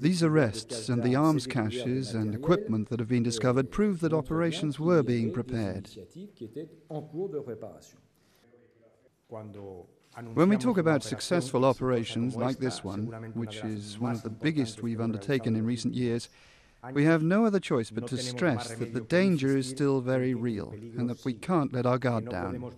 These arrests and the arms caches and equipment that have been discovered prove that operations were being prepared. When we talk about successful operations like this one, which is one of the biggest we've undertaken in recent years, we have no other choice but to stress that the danger is still very real and that we can't let our guard down.